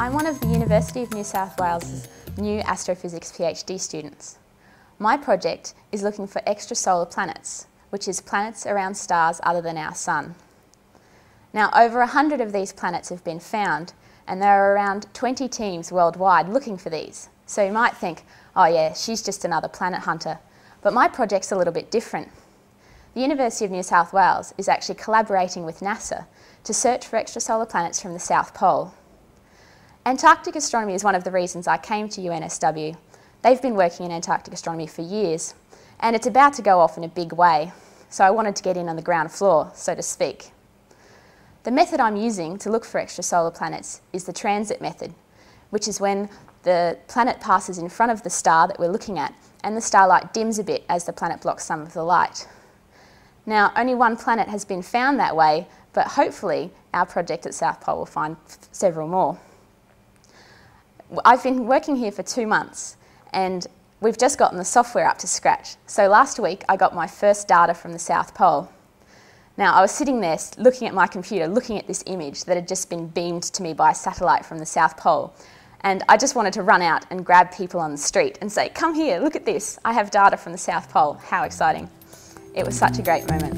I'm one of the University of New South Wales' new astrophysics PhD students. My project is looking for extrasolar planets, which is planets around stars other than our Sun. Now, over 100 of these planets have been found, and there are around 20 teams worldwide looking for these. So you might think, oh yeah, she's just another planet hunter. But my project's a little bit different. The University of New South Wales is actually collaborating with NASA to search for extrasolar planets from the South Pole. Antarctic astronomy is one of the reasons I came to UNSW. They've been working in Antarctic astronomy for years, and it's about to go off in a big way, so I wanted to get in on the ground floor, so to speak. The method I'm using to look for extrasolar planets is the transit method, which is when the planet passes in front of the star that we're looking at, and the starlight dims a bit as the planet blocks some of the light. Now, only one planet has been found that way, but hopefully our project at South Pole will find several more. I've been working here for 2 months, and we've just gotten the software up to scratch. So last week I got my first data from the South Pole. Now, I was sitting there looking at my computer, looking at this image that had just been beamed to me by a satellite from the South Pole, and I just wanted to run out and grab people on the street and say, come here, look at this, I have data from the South Pole, how exciting. It was such a great moment.